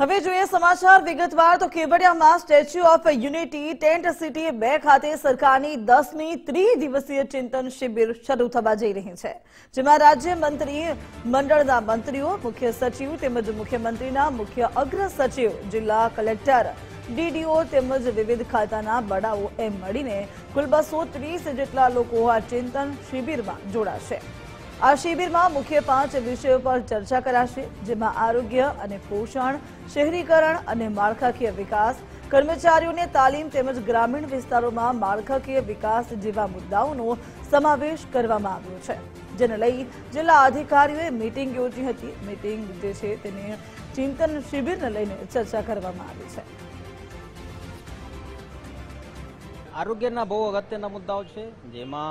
હવે જોઈએ સમાચાર વિગતવાર તો કેવડિયામાં statue of unity tent city 2 ખાતે સરકારની 10મી ત્રિદિવસીય ચિંતન શિબિર શરૂ થવા જઈ રહી છે જેમાં રાજ્ય મંત્રી મંડળના મંત્રીઓ મુખ્ય સચિવ તેમજ મુખ્યમંત્રીના મુખ્ય અગ્ર સચિવ જિલ્લા કલેક્ટર ડીડીઓ તેમજ વિવિધ ખાતાના વડાઓ એમ મળીને કુલ 230 જેટલા લોકો આ ચિંતન શિબિરમાં જોડાશે। आ शिबिर में मुख्य 5 विषयों पर चर्चा कराशे जेमां आरोग्य अने पोषण, शहरीकरण अने माळखाकीय विकास, कर्मचारीओने तालीम तेमज ग्रामीण विस्तारों में माळखाकीय विकास जेवा मुद्दाओनो समावेश करवामां आव्यो छे। जेने लई जिला अधिकारीओए मीटिंग योजी हती। मीटिंग जे छे तेने चिंतन शिबिरने लईने चर्चा करवामां आवी छे। आरोग्यना बहु अगत्यना मुद्दाओ छे जेमां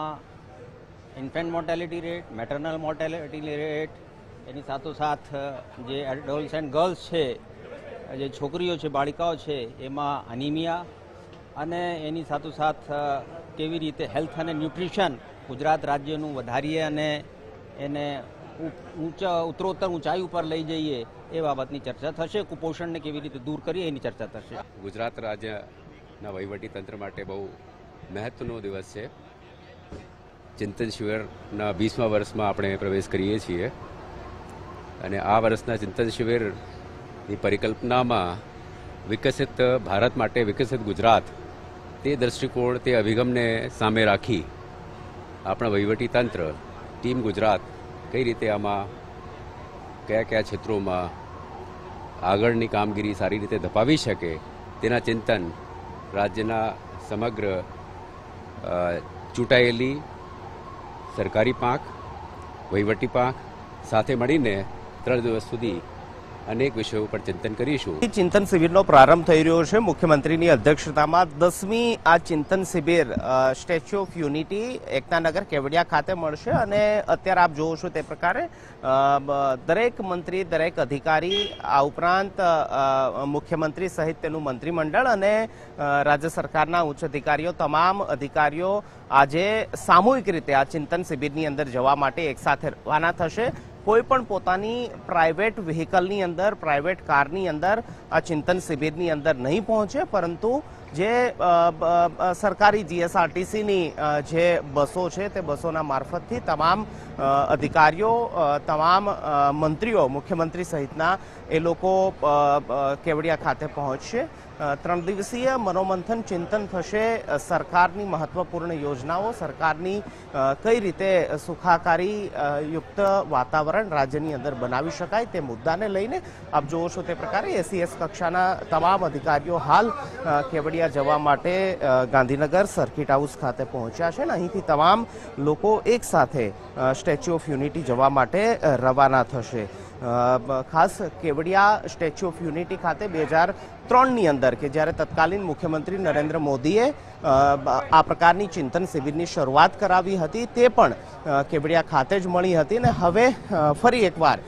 infant mortality rate, maternal mortality rate एनी साथोसाथ जे एडोलसेंट गर्ल्स है, जे छोकरीओ है, बालिकाओ है, एमा अनीमिया अने एनी साथोसाथ केवी रीते हेल्थ अने न्यूट्रिशन गुजरात राज्यनू वधारीए अने एने ऊंचा उत्तरोत्तर ऊंचाई पर लई जाइए ए बाबतनी चर्चा थशे। कुपोषण ने केवी रीते दूर करीए एनी चर्चा थशे। गुजरात राज्यना वहीवटी तंत्र माटे बहु महत्वनो दिवस है। चिंतन शिविरना 20मा वर्ष में आपणे प्रवेश करीए छीए अने आ वर्षना चिंतन शिविरनी परिकल्पना में विकसित भारत माटे विकसित गुजरात ते दृष्टिकोण ते अभिगमने सामे राखी आपणा वहीवटी तंत्र टीम गुजरात कई रीते आमां क्या क्या क्षेत्रों में आगळनी कामगीरी सारी रीते धपावी शके तेना चिंतन राज्यना समग्र चूंटायेली सरकारी पाक वहीवटी पाक साथे मळीने 3 दिवस सुधी अनेक विषयों पर चिंतन करीशु। चिंतन शिबिरनो प्रारंभ थई रह्यो छे मुख्यमंत्रीनी अध्यक्षतामां 10मी आ चिंतन शिबिर statue of unity Ekta Nagar Kevadia खाते मळशे अने अत्यारे आप जोवो छो ते प्रकारे दरेक मंत्री दरेक अधिकारी आ उपरांत मुख्यमंत्री सहित तेनुं मंत्रिमंडळ अने राज्य सरकारना उच्च अधिकारीओ तमाम अधिकारीओ आजे सामूहिक रीते आ चिंतन शिबिरनी अंदर जवा माटे एकसाथे रवाना थशे। कोईपण पोतानी प्राइवेट व्हीकलनी अंदर प्राइवेट कारनी अंदर आ चिंतन शिबिरनी अंदर नहीं पहुंचे परंतु जे सरकारी जीएसआरटीसी नी जे बसों छे ते बसोना मार्फत थी तमाम अधिकारीओ तमाम मंत्रीओ मुख्यमंत्री सहितना ए लोको केवडिया खाते पहोंचशे। 3 दिवसीय मनोमंथन चिंतन थशे। सरकारनी महत्वपूर्ण योजनाओं सरकारनी कई रीते सुखाकारी युक्त वातावरण राज्यनी अंदर बनावी शकाय ते मुद्दाने लईने आप जोवो छो ते प्रकारे एसीएस कक्षाना तमाम अधिकारीओ हाल केवडिया जवा माटे गांधीनगर सर्किट हाउस खाते पहोंच्या छे। અહીંથી तमाम लोको एक साथे स्टेच्यू ऑफ यूनिटी जवा माटे रवाना थशे। खास केवडिया स्टेच्यू ऑफ यूनिटी खाते 2003 ની અંદર કે જ્યારે તત્કાલીન મુખ્યમંત્રી નરેન્દ્ર મોદીએ આ પ્રકારની ચિંતન શિબિરની શરૂઆત કરાવી હતી તે પણ કેવડિયા ખાતે જ મળી હતી અને હવે ફરી એકવાર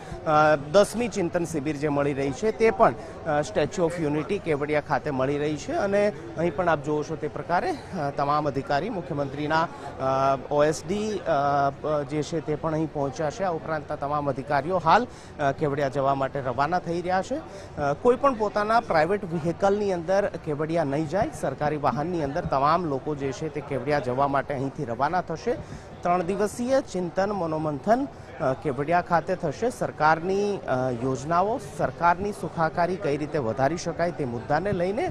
10મી ચિંતન શિબિર જે મળી રહી છે તે પણ સ્ટેચ્યુ ઓફ યુનિટી કેવડિયા ખાતે મળી રહી છે અને અહીં પણ આપ જોશો તે પ્રકારે તમામ અધિકારી મુખ્યમંત્રીના ઓએસડી જે છે તે પણ અહીં પહોંચ્યા છે। આ ઉપરાંત તમામ અધિકારીઓ હાલ કેવડિયા જવા માટે રવાના થઈ રહ્યા છે। કોઈ પણ પોતાના પ્રાઇવેટ व्हीकल अंदर केवडिया नहीं जाए सरकारी वाहन अंदर तमाम लोग केवडिया जवा माटे अहींथी रवाना थशे। 3 दिवसीय चिंतन मनोमंथन केवडिया खाते थशे। सरकारनी योजनाओं सरकारनी सुखाकारी कई रीते वधारी शकाय ते मुद्दाने लईने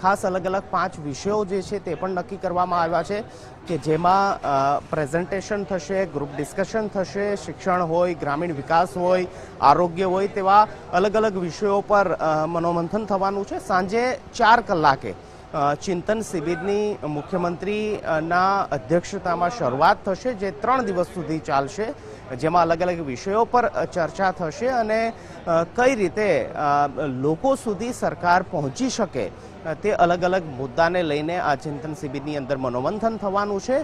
खास अलग अलग 5 विषयों जे छे ते पण नक्की करवामां आव्या छे के जेमां प्रेजेंटेशन थशे, ग्रुप डिस्कशन थशे, शिक्षण होय, ग्रामीण विकास होय, आरोग्य होय तेवा अलग अलग विषयों पर मनोमंथन थवानुं छे। सांजे 4 कलाके चिंतन शिबिरनी मुख्यमंत्रीना अध्यक्षतामां शरूआत थशे जे 3 दिवस सुधी चालशे जेमां अलग अलग विषयों पर चर्चा थशे अने कई रीते लोको सुधी सरकार पहोंची शके ते अलग अलग मुद्दाने लईने आ चिंतन शिबिरनी अंदर मनोमंथन थवानुं छे।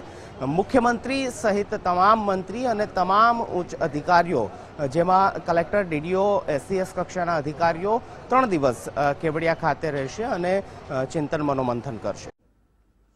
मुख्यमंत्री सहित तमाम मंत्री अने तमाम उच्च अधिकारीओ जेमां कलेक्टर डीडीओ एससीएस कक्षाना अधिकारीओ 3 दिवस केवडिया खाते रहेशे अने चिंतन मनोमंथन करशे।